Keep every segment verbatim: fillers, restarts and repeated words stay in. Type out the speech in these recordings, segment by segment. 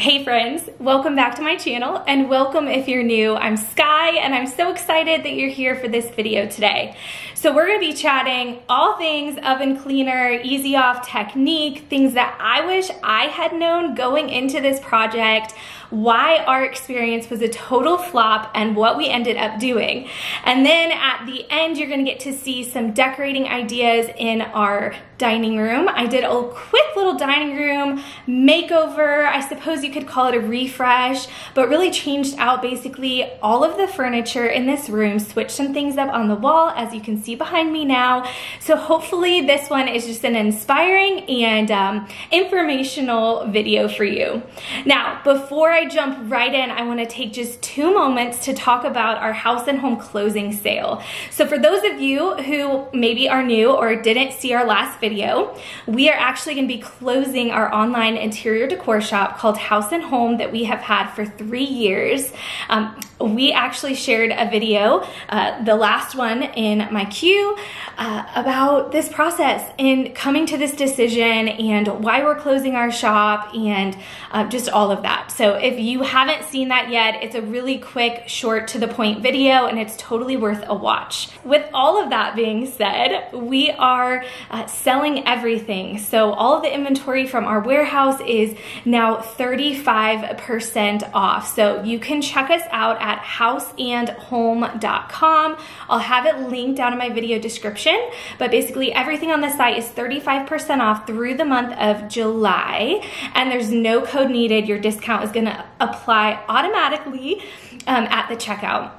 Hey friends, welcome back to my channel, and welcome if you're new. I'm Sky, and I'm so excited that you're here for this video today. So we're gonna be chatting all things oven cleaner, easy off technique, things that I wish I had known going into this project, why our experience was a total flop, and what we ended up doing. And then at the end, you're gonna get to see some decorating ideas in our dining room. I did a quick little dining room makeover. I suppose you could call it a refresh, but really changed out basically all of the furniture in this room, switched some things up on the wall, as you can see behind me now. So hopefully this one is just an inspiring and um, informational video for you. Now, before I jump right in, I wanna take just two moments to talk about our House and Home closing sale. So for those of you who maybe are new or didn't see our last video, Video. We are actually going to be closing our online interior decor shop called House and Home that we have had for three years. Um, we actually shared a video, uh, the last one in my queue, uh, about this process and coming to this decision and why we're closing our shop and uh, just all of that. So if you haven't seen that yet, it's a really quick, short, to the point video, and it's totally worth a watch. With all of that being said, we are uh, selling everything. So all of the inventory from our warehouse is now thirty-five percent off. So you can check us out at house and home dot com. I'll have it linked down in my video description, but basically everything on the site is thirty-five percent off through the month of July, and there's no code needed. Your discount is going to apply automatically um, at the checkout.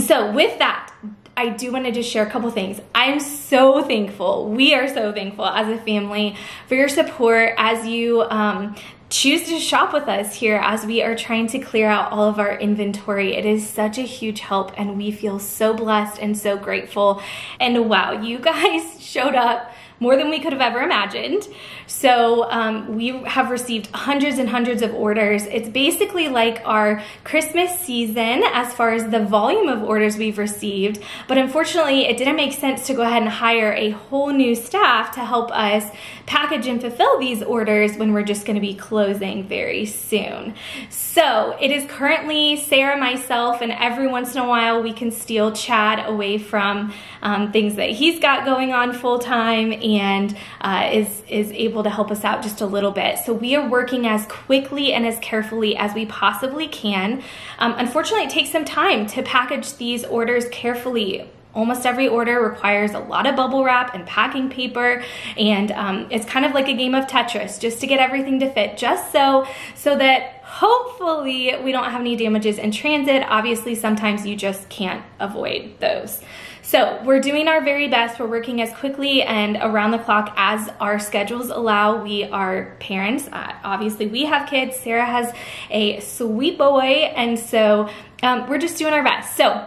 So with that, I do want to just share a couple things. I'm so thankful. We are so thankful as a family for your support as you um, choose to shop with us here as we are trying to clear out all of our inventory. It is such a huge help, and we feel so blessed and so grateful. And wow, you guys showed up more than we could have ever imagined. So um, we have received hundreds and hundreds of orders. It's basically like our Christmas season as far as the volume of orders we've received, but unfortunately it didn't make sense to go ahead and hire a whole new staff to help us package and fulfill these orders when we're just gonna be closing very soon. So it is currently Sarah, myself, and every once in a while we can steal Chad away from um, things that he's got going on full time, and and uh, is, is able to help us out just a little bit. So we are working as quickly and as carefully as we possibly can. Um, unfortunately, it takes some time to package these orders carefully. Almost every order requires a lot of bubble wrap and packing paper, and um, it's kind of like a game of Tetris just to get everything to fit just so, so that hopefully we don't have any damages in transit. Obviously, sometimes you just can't avoid those. So we're doing our very best. We're working as quickly and around the clock as our schedules allow. We are parents. Uh, obviously, we have kids. Sarah has a sweet boy, and so um, we're just doing our best. So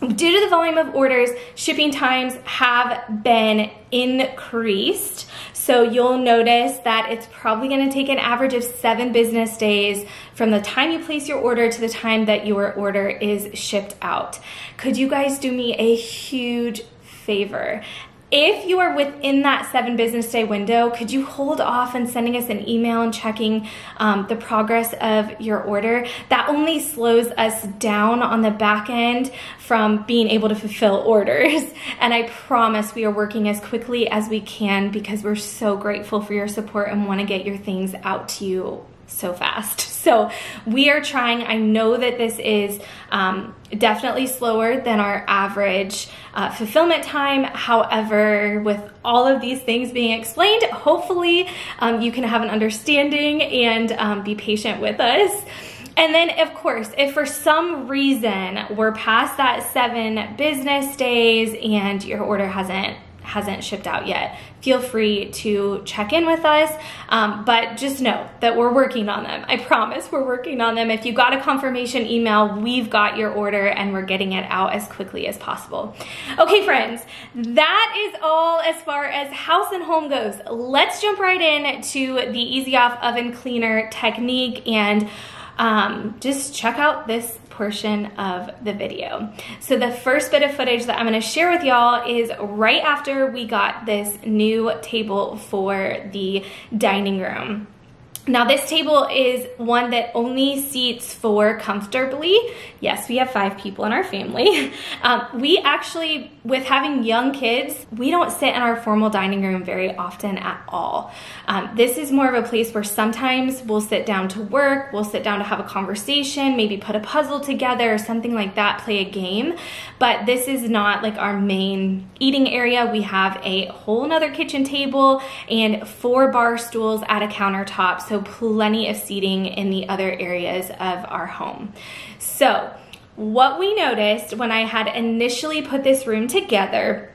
due to the volume of orders, shipping times have been increased. So you'll notice that it's probably going to take an average of seven business days from the time you place your order to the time that your order is shipped out. Could you guys do me a huge favor? If you are within that seven business day window, could you hold off on sending us an email and checking um, the progress of your order? That only slows us down on the back end from being able to fulfill orders. And I promise we are working as quickly as we can because we're so grateful for your support and want to get your things out to you so fast. So we are trying. I know that this is um, definitely slower than our average uh, fulfillment time. However, with all of these things being explained, hopefully um, you can have an understanding and um, be patient with us. And then, of course, if for some reason we're past that seven business days and your order hasn't hasn't shipped out yet, feel free to check in with us, um, but just know that we're working on them. I promise we're working on them. If you got a confirmation email, we've got your order and we're getting it out as quickly as possible. Okay, friends, that is all as far as House and Home goes. Let's jump right in to the Easy Off oven cleaner technique and um, just check out this portion of the video. So the first bit of footage that I'm going to share with y'all is right after we got this new table for the dining room. Now this table is one that only seats four comfortably. Yes, we have five people in our family. Um, we actually, with having young kids, we don't sit in our formal dining room very often at all. Um, this is more of a place where sometimes we'll sit down to work, we'll sit down to have a conversation, maybe put a puzzle together or something like that, play a game. But this is not like our main eating area. We have a whole nother kitchen table and four bar stools at a countertop. So So plenty of seating in the other areas of our home. So what we noticed when I had initially put this room together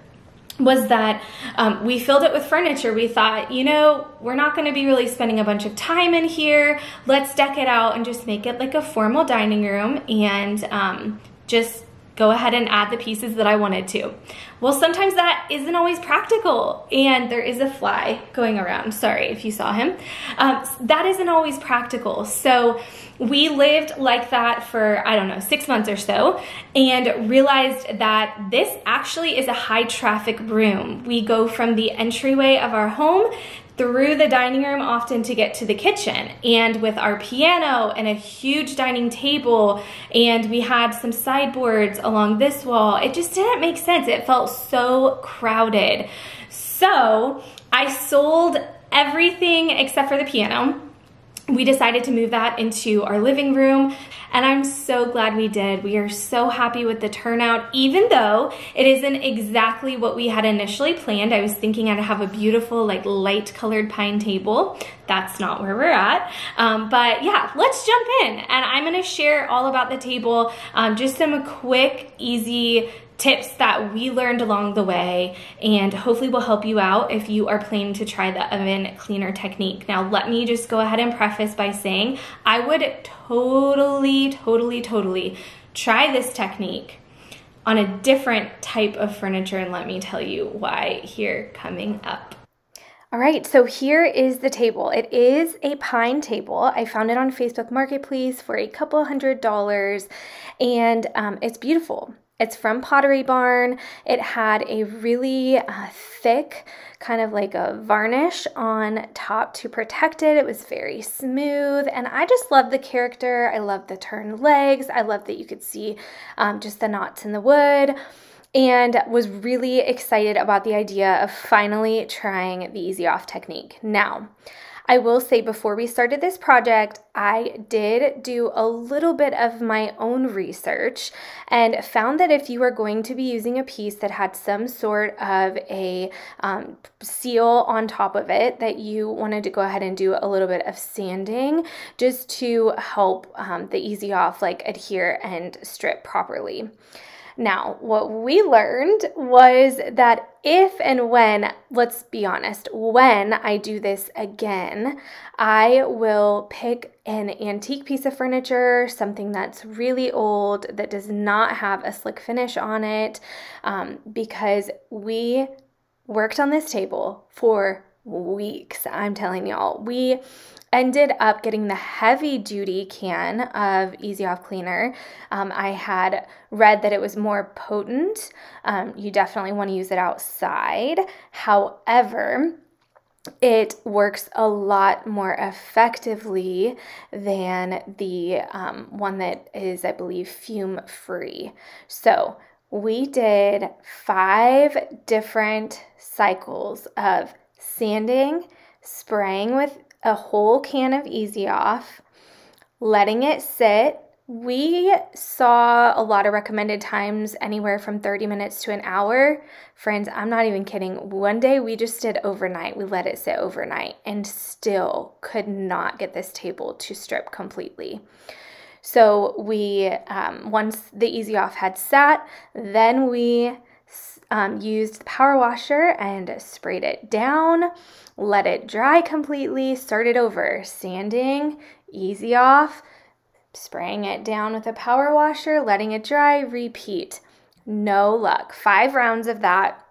was that um, we filled it with furniture. We thought, you know, we're not gonna be really spending a bunch of time in here. Let's deck it out and just make it like a formal dining room and um, just go ahead and add the pieces that I wanted to. Well, sometimes that isn't always practical, and there is a fly going around. Sorry if you saw him. Um, that isn't always practical. So we lived like that for, I don't know, six months or so, and realized that this actually is a high traffic room. We go from the entryway of our home through the dining room often to get to the kitchen. And with our piano and a huge dining table, and we had some sideboards along this wall, it just didn't make sense. It felt so crowded. So I sold everything except for the piano. We decided to move that into our living room, and I'm so glad we did. We are so happy with the turnout, even though it isn't exactly what we had initially planned. I was thinking I'd have a beautiful, like, light colored pine table. That's not where we're at. Um, but yeah, let's jump in, and I'm gonna share all about the table, um, just some quick, easy tips that we learned along the way, and hopefully will help you out if you are planning to try the oven cleaner technique. Now, let me just go ahead and preface by saying I would totally, totally, totally try this technique on a different type of furniture, and let me tell you why here coming up. All right, so here is the table. It is a pine table. I found it on Facebook Marketplace for a couple hundred dollars, and um, it's beautiful. It's from Pottery Barn. It had a really uh, thick kind of like a varnish on top to protect it. It was very smooth, and I just love the character. I love the turned legs. I love that you could see um, just the knots in the wood, and was really excited about the idea of finally trying the Easy Off technique. Now, I will say before we started this project, I did do a little bit of my own research and found that if you are going to be using a piece that had some sort of a um, seal on top of it, that you wanted to go ahead and do a little bit of sanding just to help um, the Easy Off like adhere and strip properly. Now, what we learned was that if and when, let's be honest, when I do this again, I will pick an antique piece of furniture, something that's really old, that does not have a slick finish on it, um, because we worked on this table for weeks. I'm telling y'all, we ended up getting the heavy duty can of Easy Off cleaner. Um, I had read that it was more potent. Um, you definitely want to use it outside. However, it works a lot more effectively than the um, one that is, I believe, fume free. So we did five different cycles of sanding, spraying with a whole can of Easy Off, letting it sit. We saw a lot of recommended times anywhere from thirty minutes to an hour. Friends, I'm not even kidding. One day we just did overnight. We let it sit overnight and still could not get this table to strip completely. So we, um, once the Easy Off had sat, then we Um, used the power washer and sprayed it down, let it dry completely, started over, sanding, Easy Off, spraying it down with a power washer, letting it dry, repeat. No luck. Five rounds of that.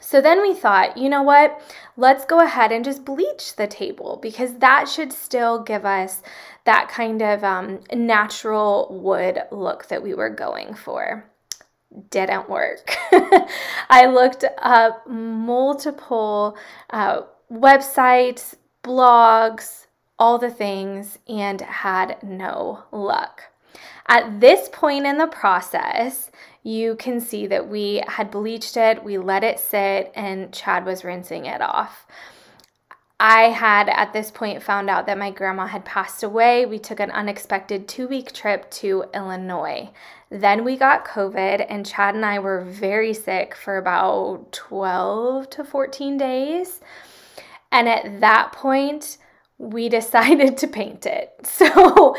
So then we thought, you know what, let's go ahead and just bleach the table, because that should still give us that kind of um, natural wood look that we were going for. Didn't work. I looked up multiple uh, websites, blogs, all the things and had no luck. At this point in the process, you can see that we had bleached it, we let it sit, and Chad was rinsing it off. I had at this point found out that my grandma had passed away. We took an unexpected two-week trip to Illinois. Then we got COVID, and Chad and I were very sick for about twelve to fourteen days. And at that point, we decided to paint it. So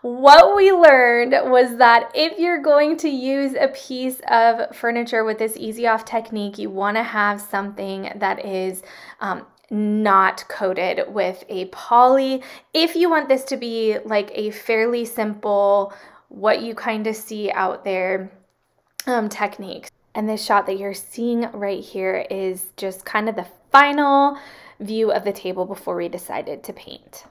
what we learned was that if you're going to use a piece of furniture with this Easy Off technique, you want to have something that is um, not coated with a poly. If you want this to be like a fairly simple, what you kind of see out there um, technique. And this shot that you're seeing right here is just kind of the final view of the table before we decided to paint.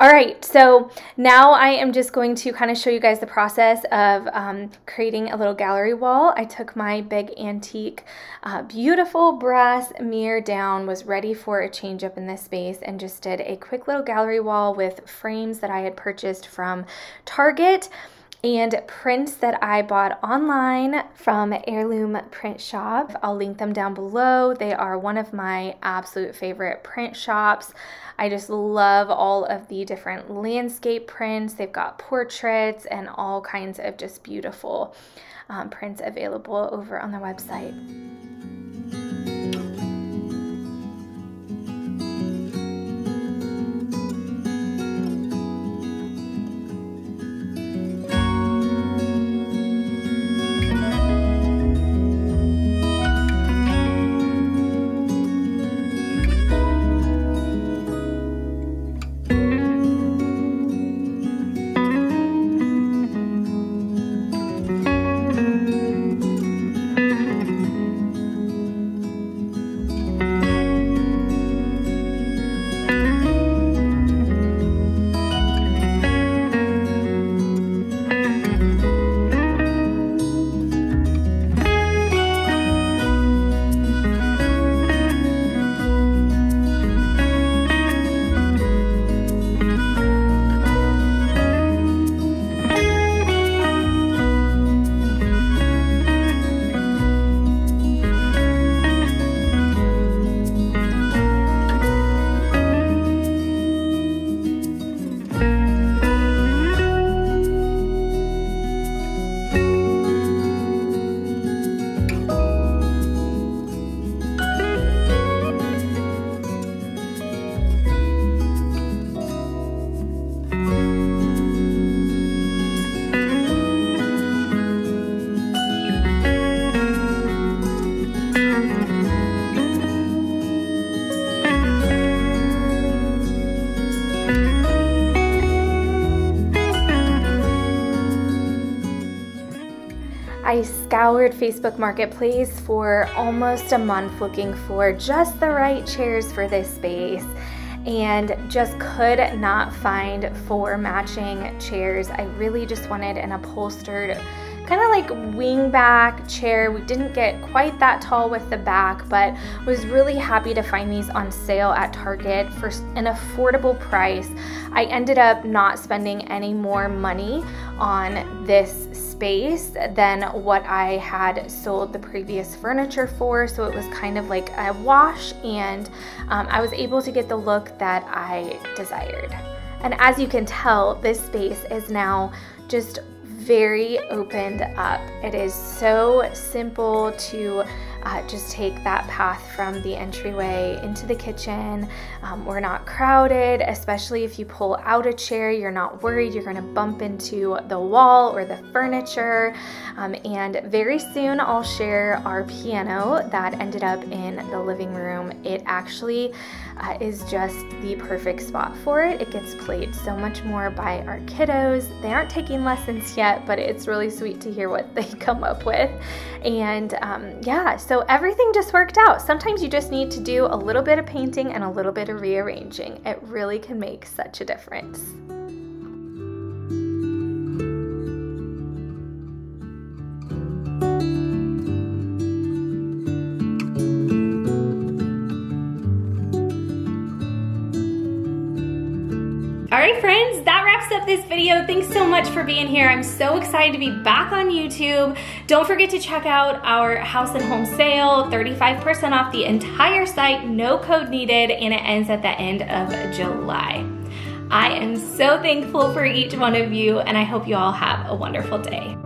All right, so now I am just going to kind of show you guys the process of um, creating a little gallery wall. I took my big antique, uh, beautiful brass mirror down, was ready for a change up in this space, and just did a quick little gallery wall with frames that I had purchased from Target and prints that I bought online from Heirloom Print Shop. I'll link them down below. They are one of my absolute favorite print shops. I just love all of the different landscape prints. They've got portraits and all kinds of just beautiful um, prints available over on their website. I scoured Facebook Marketplace for almost a month looking for just the right chairs for this space and just could not find four matching chairs. I really just wanted an upholstered kind of like wing back chair. We didn't get quite that tall with the back, but was really happy to find these on sale at Target for an affordable price. I ended up not spending any more money on this space than what I had sold the previous furniture for, so it was kind of like a wash, and um, I was able to get the look that I desired. And as you can tell, this space is now just very opened up. It is so simple to uh, just take that path from the entryway into the kitchen. Um, we're not crowded, especially if you pull out a chair, you're not worried you're gonna bump into the wall or the furniture. Um, and very soon I'll share our piano that ended up in the living room. It actually uh, is just the perfect spot for it. It gets played so much more by our kiddos. They aren't taking lessons yet, but it's really sweet to hear what they come up with. And um, yeah, so everything just worked out. Sometimes you just need to do a little bit of painting and a little bit of rearranging. It really can make such a difference. up this video. Thanks so much for being here. I'm so excited to be back on YouTube. Don't forget to check out our House and Home sale, thirty-five percent off the entire site, no code needed, and it ends at the end of July. I am so thankful for each one of you, and I hope you all have a wonderful day.